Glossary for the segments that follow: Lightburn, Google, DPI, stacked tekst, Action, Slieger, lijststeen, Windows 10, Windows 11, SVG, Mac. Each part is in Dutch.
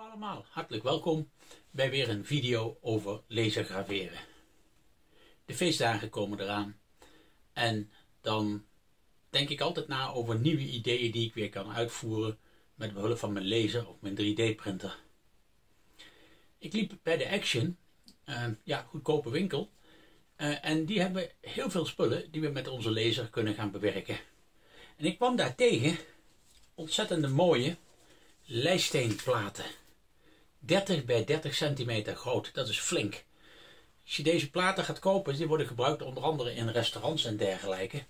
Hallo allemaal, hartelijk welkom bij weer een video over lasergraveren. De feestdagen komen eraan en dan denk ik altijd na over nieuwe ideeën die ik weer kan uitvoeren met behulp van mijn laser of mijn 3D printer. Ik liep bij de Action, goedkope winkel, en die hebben heel veel spullen die we met onze laser kunnen gaan bewerken. En ik kwam daar tegen ontzettende mooie lijststeenplaten, 30 bij 30 centimeter groot, dat is flink. Als je deze platen gaat kopen, die worden gebruikt onder andere in restaurants en dergelijke.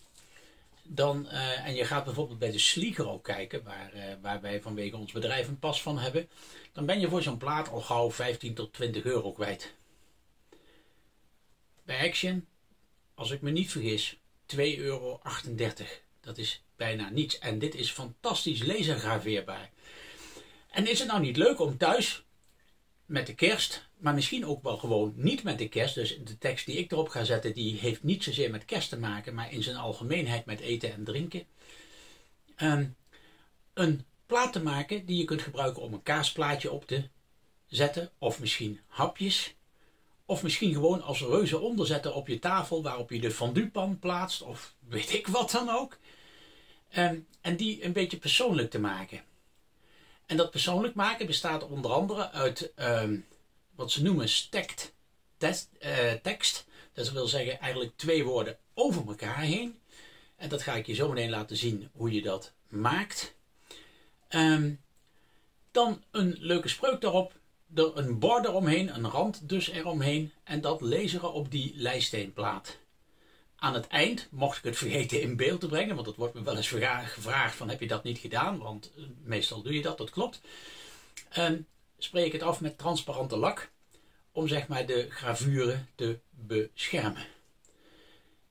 Dan, en je gaat bijvoorbeeld bij de Slieger ook kijken, waar wij vanwege ons bedrijf een pas van hebben. Dan ben je voor zo'n plaat al gauw 15 tot 20 euro kwijt. Bij Action, als ik me niet vergis, 2,38 euro. Dat is bijna niets. En dit is fantastisch lasergraveerbaar. En is het nou niet leuk om thuis met de kerst, maar misschien ook wel gewoon niet met de kerst, dus de tekst die ik erop ga zetten, die heeft niet zozeer met kerst te maken, maar in zijn algemeenheid met eten en drinken, een plaat te maken die je kunt gebruiken om een kaasplaatje op te zetten, of misschien hapjes, of misschien gewoon als reuze onderzetten op je tafel waarop je de fonduepan plaatst, of weet ik wat dan ook, en die een beetje persoonlijk te maken. En dat persoonlijk maken bestaat onder andere uit wat ze noemen stacked tekst. Dat wil zeggen eigenlijk twee woorden over elkaar heen. En dat ga ik je zo meteen laten zien hoe je dat maakt. Dan een leuke spreuk daarop. Er een bord eromheen, een rand dus eromheen. En dat laseren op die lijststeenplaat. Aan het eind, mocht ik het vergeten in beeld te brengen, want dat wordt me wel eens gevraagd van heb je dat niet gedaan, want meestal doe je dat, dat klopt. Spreek ik het af met transparante lak om zeg maar de gravuren te beschermen.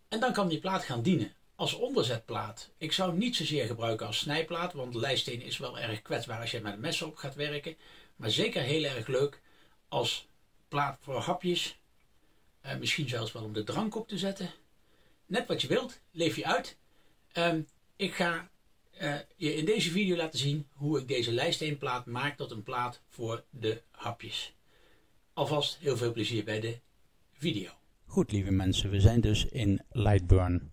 En dan kan die plaat gaan dienen als onderzetplaat. Ik zou hem niet zozeer gebruiken als snijplaat, want lijststeen is wel erg kwetsbaar als je met messen op gaat werken. Maar zeker heel erg leuk als plaat voor hapjes, misschien zelfs wel om de drank op te zetten. Net wat je wilt, leef je uit. Ik ga je in deze video laten zien hoe ik deze lijststeenplaat maak tot een plaat voor de hapjes. Alvast heel veel plezier bij de video. Goed lieve mensen, we zijn dus in Lightburn.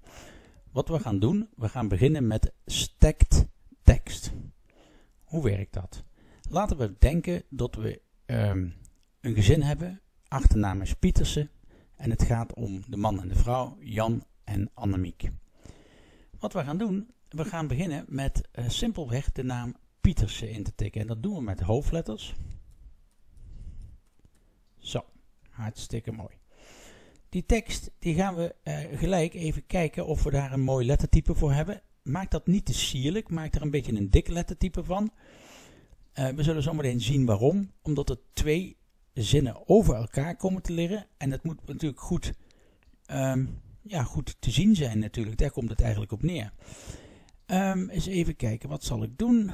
Wat we gaan doen, we gaan beginnen met stacked tekst. Hoe werkt dat? Laten we denken dat we een gezin hebben, achternaam is Pietersen. En het gaat om de man en de vrouw, Jan en Annemiek. Wat we gaan doen, we gaan beginnen met simpelweg de naam Pietersen in te tikken. En dat doen we met hoofdletters. Zo, hartstikke mooi. Die tekst die gaan we gelijk even kijken of we daar een mooi lettertype voor hebben. Maak dat niet te sierlijk, maak er een beetje een dik lettertype van. We zullen zo meteen zien waarom, omdat er twee zinnen over elkaar komen te liggen. En dat moet natuurlijk goed... goed te zien zijn natuurlijk, daar komt het eigenlijk op neer. Eens even kijken, wat zal ik doen?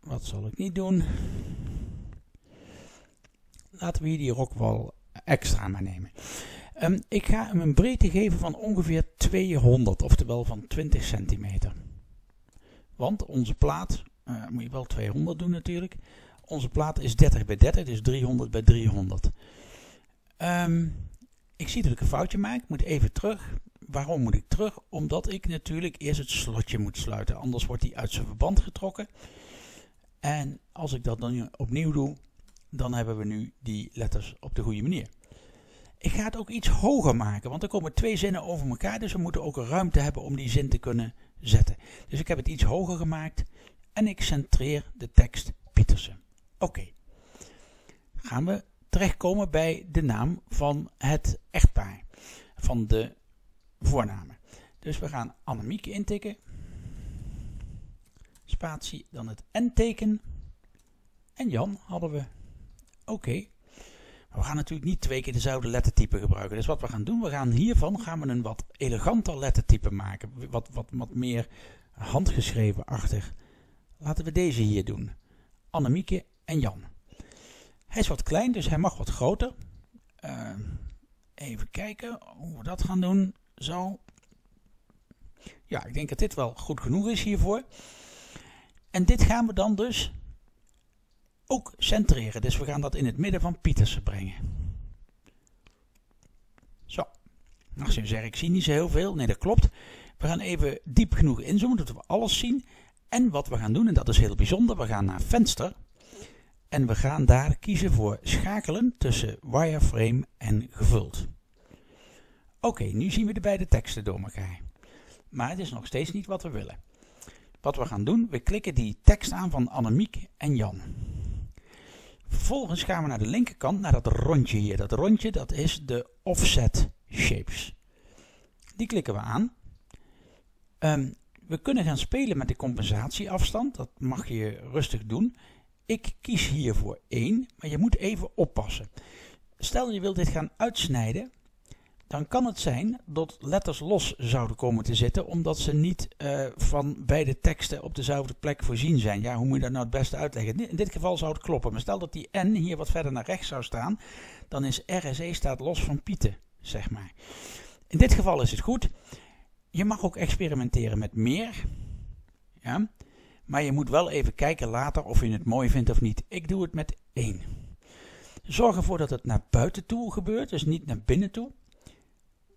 Wat zal ik niet doen? Laten we hier die rok wel extra maar nemen. Ik ga hem een breedte geven van ongeveer 200, oftewel van 20 centimeter. Want onze plaat, moet je wel 200 doen natuurlijk. Onze plaat is 30 bij 30, dus 300 bij 300. Ik zie dat ik een foutje maak, ik moet even terug. Waarom moet ik terug? Omdat ik natuurlijk eerst het slotje moet sluiten. Anders wordt die uit zijn verband getrokken. En als ik dat dan opnieuw doe, dan hebben we nu die letters op de goede manier. Ik ga het ook iets hoger maken, want er komen twee zinnen over elkaar. Dus we moeten ook een ruimte hebben om die zin te kunnen zetten. Dus ik heb het iets hoger gemaakt en ik centreer de tekst Pietersen. Oké. Gaan we terechtkomen bij de naam van het echtpaar, van de voornamen. Dus we gaan Annemiek intikken, spatie, dan het N-teken en Jan hadden we. Oké. We gaan natuurlijk niet twee keer dezelfde lettertype gebruiken. Dus wat we gaan doen, we gaan hiervan gaan we een wat eleganter lettertype maken, wat meer handgeschreven-achtig. Laten we deze hier doen, Annemieke en Jan. Hij is wat klein, dus hij mag wat groter. Even kijken hoe we dat gaan doen. Zo. Ja, ik denk dat dit wel goed genoeg is hiervoor. En dit gaan we dan dus ook centreren. Dus we gaan dat in het midden van Pietersen brengen. Zo. Als je zegt, ik zie niet zo heel veel. Nee, dat klopt. We gaan even diep genoeg inzoomen, zodat we alles zien. En wat we gaan doen, en dat is heel bijzonder, we gaan naar venster. En we gaan daar kiezen voor schakelen tussen wireframe en gevuld. Oké, nu zien we de beide teksten door elkaar. Maar het is nog steeds niet wat we willen. Wat we gaan doen, we klikken die tekst aan van Annemiek en Jan. Vervolgens gaan we naar de linkerkant, naar dat rondje hier. Dat rondje, dat is de offset shapes. Die klikken we aan. We kunnen gaan spelen met de compensatieafstand. Dat mag je rustig doen. Ik kies hier voor 1, maar je moet even oppassen. Stel je wilt dit gaan uitsnijden, dan kan het zijn dat letters los zouden komen te zitten, omdat ze niet van beide teksten op dezelfde plek voorzien zijn. Ja, hoe moet je dat nou het beste uitleggen? In dit geval zou het kloppen, maar stel dat die N hier wat verder naar rechts zou staan, dan is RSE staat los van Pieten, zeg maar. In dit geval is het goed. Je mag ook experimenteren met meer, ja, maar je moet wel even kijken later of je het mooi vindt of niet. Ik doe het met 1. Zorg ervoor dat het naar buiten toe gebeurt, dus niet naar binnen toe.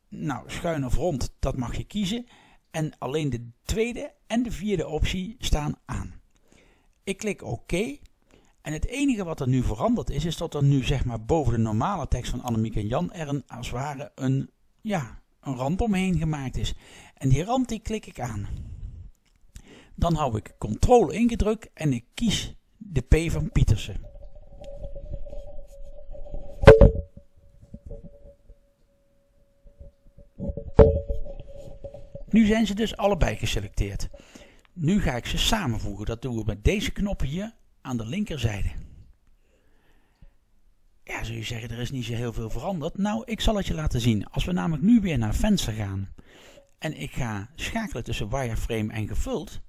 Nou, schuin of rond, dat mag je kiezen. En alleen de tweede en de vierde optie staan aan. Ik klik oké. En het enige wat er nu veranderd is dat er nu zeg maar boven de normale tekst van Annemiek en Jan er een, als het ware een rand omheen gemaakt is. En die rand die klik ik aan. Dan hou ik Ctrl ingedrukt en ik kies de P van Pietersen. Nu zijn ze dus allebei geselecteerd. Nu ga ik ze samenvoegen. Dat doen we met deze knop hier aan de linkerzijde. Ja, zul je zeggen, er is niet zo heel veel veranderd. Nou, ik zal het je laten zien. Als we namelijk nu weer naar venster gaan en ik ga schakelen tussen wireframe en gevuld,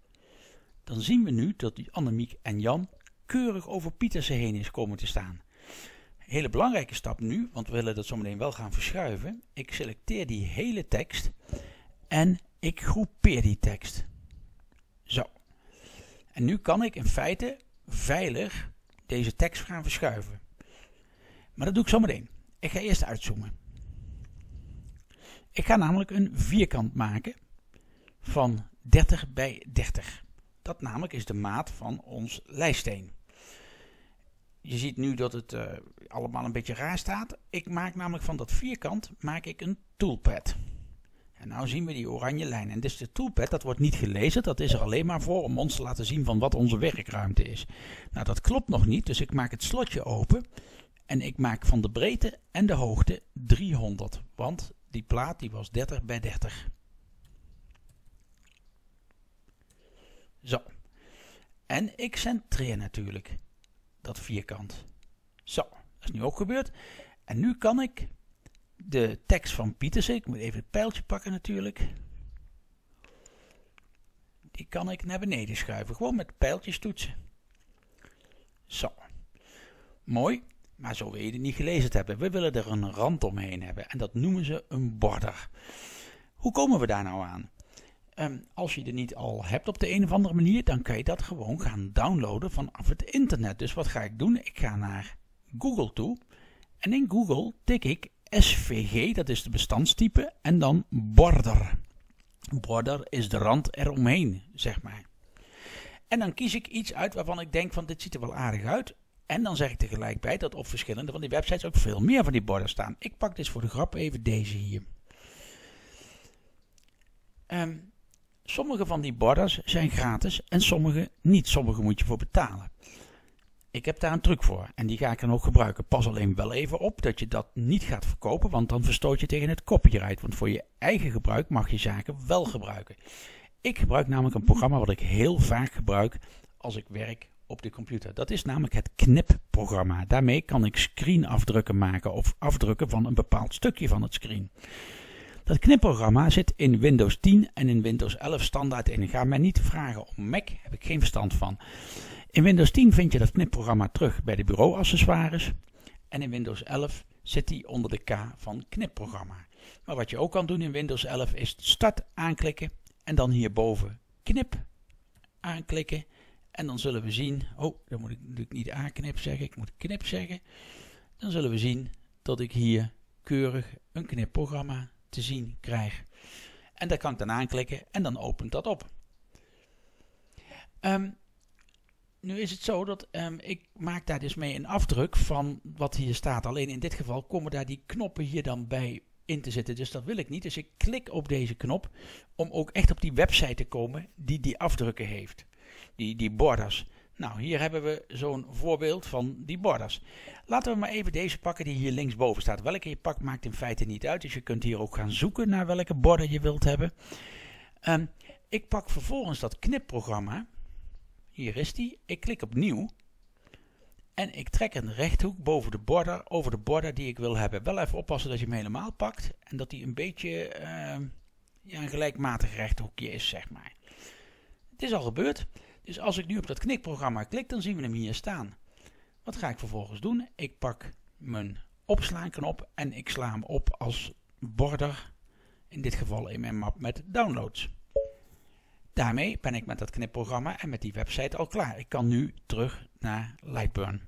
dan zien we nu dat Annemiek en Jan keurig over Pietersen heen is komen te staan. Een hele belangrijke stap nu, want we willen dat zometeen wel gaan verschuiven. Ik selecteer die hele tekst en ik groepeer die tekst. Zo. En nu kan ik in feite veilig deze tekst gaan verschuiven. Maar dat doe ik zometeen. Ik ga eerst uitzoomen. Ik ga namelijk een vierkant maken van 30 bij 30. Dat namelijk is de maat van ons lijststeen. Je ziet nu dat het allemaal een beetje raar staat. Ik maak namelijk van dat vierkant maak ik een toolpad. En nou zien we die oranje lijn. En dit is de toolpad, dat wordt niet gelezen. Dat is er alleen maar voor om ons te laten zien van wat onze werkruimte is. Nou, dat klopt nog niet, dus ik maak het slotje open. En ik maak van de breedte en de hoogte 300. Want die plaat die was 30 bij 30. Zo. En ik centreer natuurlijk dat vierkant. Zo, dat is nu ook gebeurd. En nu kan ik de tekst van Pietersen, ik moet even het pijltje pakken natuurlijk. Die kan ik naar beneden schuiven, gewoon met pijltjes toetsen. Zo. Mooi, maar zo wil je het niet gelezen hebben. We willen er een rand omheen hebben en dat noemen ze een border. Hoe komen we daar nou aan? Als je er niet al hebt op de een of andere manier, dan kan je dat gewoon gaan downloaden vanaf het internet. Dus wat ga ik doen? Ik ga naar Google toe en in Google tik ik SVG, dat is de bestandstype, en dan border. Border is de rand eromheen, zeg maar. En dan kies ik iets uit waarvan ik denk van dit ziet er wel aardig uit. En dan zeg ik tegelijk bij dat op verschillende van die websites ook veel meer van die borders staan. Ik pak dus voor de grap even deze hier. Sommige van die borders zijn gratis en sommige niet. Sommige moet je voor betalen. Ik heb daar een truc voor en die ga ik dan ook gebruiken. Pas alleen wel even op dat je dat niet gaat verkopen, want dan verstoot je tegen het copyright. Want voor je eigen gebruik mag je zaken wel gebruiken. Ik gebruik namelijk een programma wat ik heel vaak gebruik als ik werk op de computer. Dat is namelijk het knipprogramma. Daarmee kan ik screenafdrukken maken of afdrukken van een bepaald stukje van het screen. Dat knipprogramma zit in Windows 10 en in Windows 11 standaard in. Ga mij niet vragen om Mac, heb ik geen verstand van. In Windows 10 vind je dat knipprogramma terug bij de bureauaccessoires. En in Windows 11 zit die onder de K van knipprogramma. Maar wat je ook kan doen in Windows 11 is start aanklikken en dan hierboven knip aanklikken. En dan zullen we zien, oh, dan moet ik natuurlijk niet aanknip zeggen, ik moet knip zeggen. Dan zullen we zien dat ik hier keurig een knipprogramma te zien krijg. En daar kan ik dan aanklikken en dan opent dat op. Nu is het zo dat ik maak daar dus mee een afdruk van wat hier staat. Alleen in dit geval komen daar die knoppen hier dan bij in te zitten. Dus dat wil ik niet. Dus ik klik op deze knop om ook echt op die website te komen die die afdrukken heeft. Die borders. Nou, hier hebben we zo'n voorbeeld van die borders. Laten we maar even deze pakken die hier linksboven staat. Welke je pakt maakt in feite niet uit. Dus je kunt hier ook gaan zoeken naar welke border je wilt hebben. Ik pak vervolgens dat knipprogramma. Hier is die. Ik klik op nieuw. En ik trek een rechthoek boven de border, over de border die ik wil hebben. Wel even oppassen dat je hem helemaal pakt. En dat die een beetje ja, een gelijkmatig rechthoekje is, zeg maar. Het is al gebeurd. Dus als ik nu op dat knipprogramma klik, dan zien we hem hier staan. Wat ga ik vervolgens doen? Ik pak mijn opslaanknop en ik sla hem op als border. In dit geval in mijn map met downloads. Daarmee ben ik met dat knipprogramma en met die website al klaar. Ik kan nu terug naar Lightburn.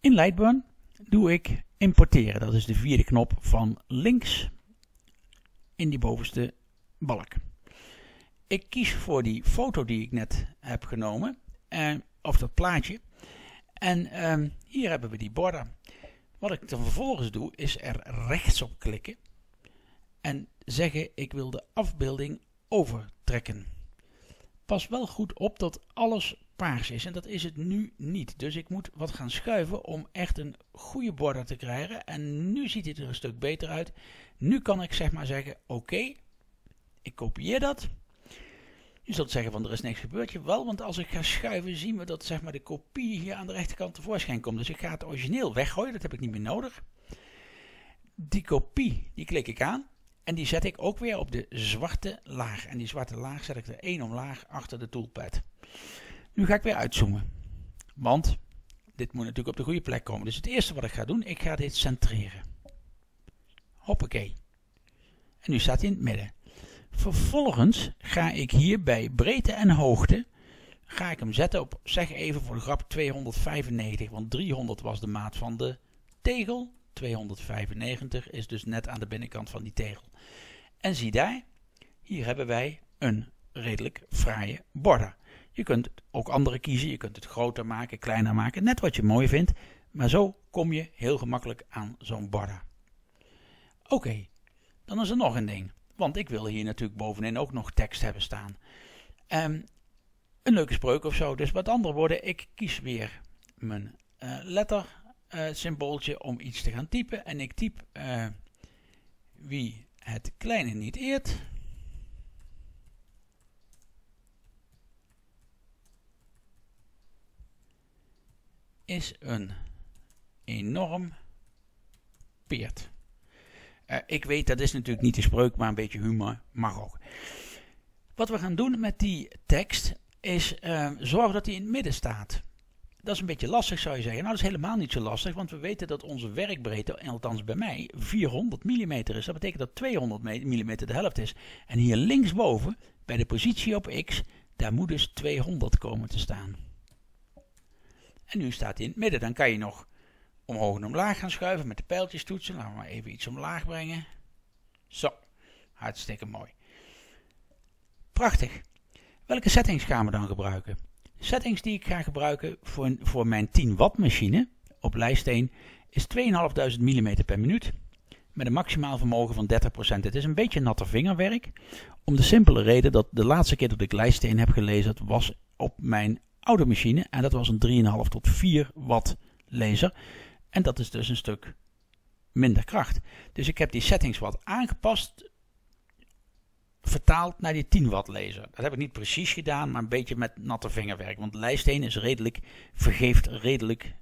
In Lightburn doe ik importeren. Dat is de vierde knop van links in die bovenste balk. Ik kies voor die foto die ik net heb genomen, of dat plaatje. En hier hebben we die border. Wat ik dan vervolgens doe, is er rechtsop klikken en zeggen ik wil de afbeelding overtrekken. Pas wel goed op dat alles paars is en dat is het nu niet. Dus ik moet wat gaan schuiven om echt een goede border te krijgen. En nu ziet het er een stuk beter uit. Nu kan ik zeg maar zeggen, oké, ik kopieer dat. Je zult zeggen van er is niks gebeurd. Jawel, want als ik ga schuiven zien we dat zeg maar de kopie hier aan de rechterkant tevoorschijn komt. Dus ik ga het origineel weggooien, dat heb ik niet meer nodig. Die kopie, die klik ik aan en die zet ik ook weer op de zwarte laag. En die zwarte laag zet ik er 1 omlaag achter de toolpad. Nu ga ik weer uitzoomen, want dit moet natuurlijk op de goede plek komen. Dus het eerste wat ik ga doen, ik ga dit centreren. Hoppakee. En nu staat hij in het midden. Vervolgens ga ik hier bij breedte en hoogte, ga ik hem zetten op, zeg even voor de grap, 295. Want 300 was de maat van de tegel, 295 is dus net aan de binnenkant van die tegel. En zie daar, hier hebben wij een redelijk fraaie border. Je kunt ook andere kiezen, je kunt het groter maken, kleiner maken, net wat je mooi vindt. Maar zo kom je heel gemakkelijk aan zo'n border. Oké, dan is er nog een ding. Want ik wil hier natuurlijk bovenin ook nog tekst hebben staan. Een leuke spreuk of zo. Dus met andere woorden, ik kies weer mijn lettersymbooltje om iets te gaan typen. En ik typ wie het kleine niet eert. Is een enorm peert. Ik weet, dat is natuurlijk niet de spreuk, maar een beetje humor mag ook. Wat we gaan doen met die tekst is zorgen dat die in het midden staat. Dat is een beetje lastig, zou je zeggen. Nou, dat is helemaal niet zo lastig, want we weten dat onze werkbreedte, althans bij mij, 400 mm is. Dat betekent dat 200 mm de helft is. En hier linksboven, bij de positie op X, daar moet dus 200 komen te staan. En nu staat hij in het midden, dan kan je nog omhoog en omlaag gaan schuiven met de pijltjes toetsen. Laten we maar even iets omlaag brengen. Zo, hartstikke mooi. Prachtig. Welke settings gaan we dan gebruiken? De settings die ik ga gebruiken voor mijn 10 watt machine op lijst 1 is 2.500 mm per minuut met een maximaal vermogen van 30%. Het is een beetje natte vingerwerk om de simpele reden dat de laatste keer dat ik lijst 1 heb gelezen was op mijn oude machine en dat was een 3,5 tot 4 watt laser. En dat is dus een stuk minder kracht. Dus ik heb die settings wat aangepast, vertaald naar die 10 watt laser. Dat heb ik niet precies gedaan, maar een beetje met natte vingerwerk. Want lijst 1 is redelijk, vergeeft redelijk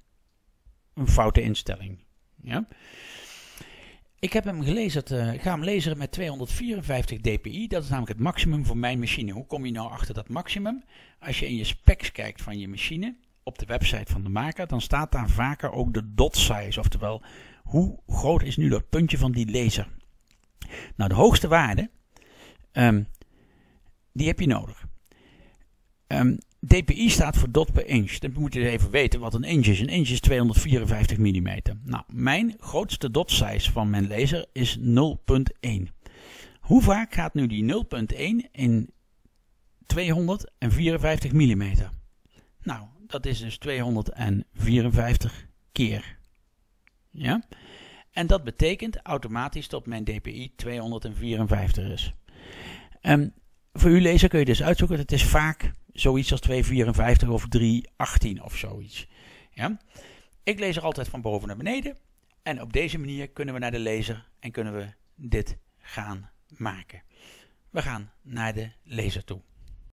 een foute instelling. Ja? Ik heb hem gelezen, ga hem lezen met 254 dpi. Dat is namelijk het maximum voor mijn machine. Hoe kom je nou achter dat maximum? Als je in je specs kijkt van je machine op de website van de maker, dan staat daar vaker ook de dot size, oftewel hoe groot is nu dat puntje van die laser. Nou, de hoogste waarde, die heb je nodig. DPI staat voor dot per inch. Dan moet je even weten wat een inch is. Een inch is 254 mm. Nou, mijn grootste dot size van mijn laser is 0.1. Hoe vaak gaat nu die 0.1 in 254 mm? Nou, dat is dus 254 keer. Ja? En dat betekent automatisch dat mijn DPI 254 is. Voor uw laser kun je dus uitzoeken, het is vaak zoiets als 254 of 318 of zoiets. Ja? Ik lees er altijd van boven naar beneden. En op deze manier kunnen we naar de laser en kunnen we dit gaan maken. We gaan naar de laser toe.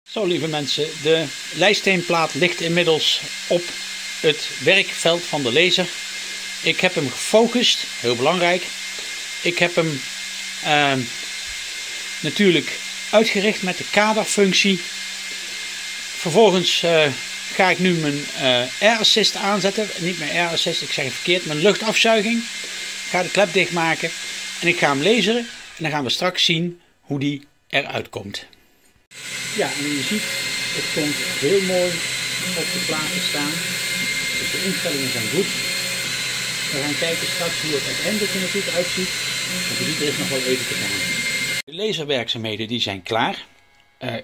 Zo, lieve mensen, de lijststeenplaat ligt inmiddels op het werkveld van de laser. Ik heb hem gefocust, heel belangrijk. Ik heb hem natuurlijk uitgericht met de kaderfunctie. Vervolgens ga ik nu mijn air assist aanzetten. Niet mijn air assist, ik zeg het verkeerd. Mijn luchtafzuiging. Ik ga de klep dichtmaken en ik ga hem laseren. En dan gaan we straks zien hoe die eruit komt. Ja, en je ziet, het komt heel mooi op de platen staan. Dus de instellingen zijn goed. We gaan kijken straks hoe het uiteindelijk er natuurlijk uitziet. Want er is nog wel even te gaan. De laserwerkzaamheden die zijn klaar.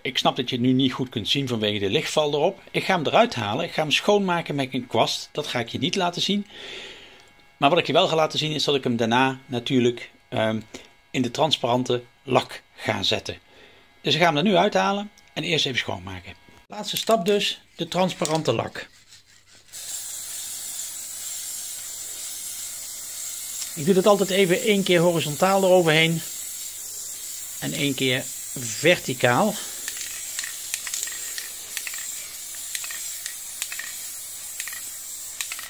Ik snap dat je het nu niet goed kunt zien vanwege de lichtval erop. Ik ga hem eruit halen. Ik ga hem schoonmaken met een kwast. Dat ga ik je niet laten zien. Maar wat ik je wel ga laten zien is dat ik hem daarna natuurlijk in de transparante lak ga zetten. Dus ik ga hem er nu uithalen en eerst even schoonmaken. Laatste stap dus, de transparante lak. Ik doe dat altijd even één keer horizontaal eroverheen. En één keer verticaal.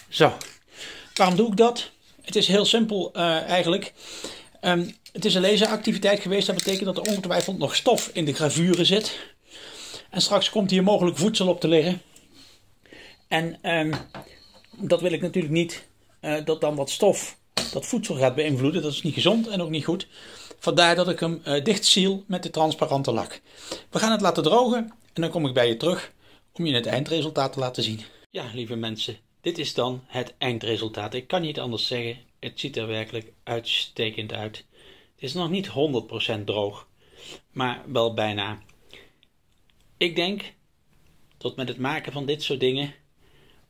Zo, waarom doe ik dat? Het is heel simpel eigenlijk. Het is een laseractiviteit geweest. Dat betekent dat er ongetwijfeld nog stof in de gravuren zit. En straks komt hier mogelijk voedsel op te liggen. En dat wil ik natuurlijk niet, dat dan wat stof dat voedsel gaat beïnvloeden. Dat is niet gezond en ook niet goed. Vandaar dat ik hem dicht ziel met de transparante lak. We gaan het laten drogen en dan kom ik bij je terug om je het eindresultaat te laten zien. Ja, lieve mensen, dit is dan het eindresultaat. Ik kan niet anders zeggen, het ziet er werkelijk uitstekend uit. Het is nog niet 100% droog, maar wel bijna. Ik denk dat met het maken van dit soort dingen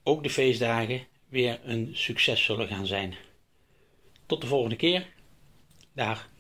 ook de feestdagen weer een succes zullen gaan zijn. Tot de volgende keer. Dag.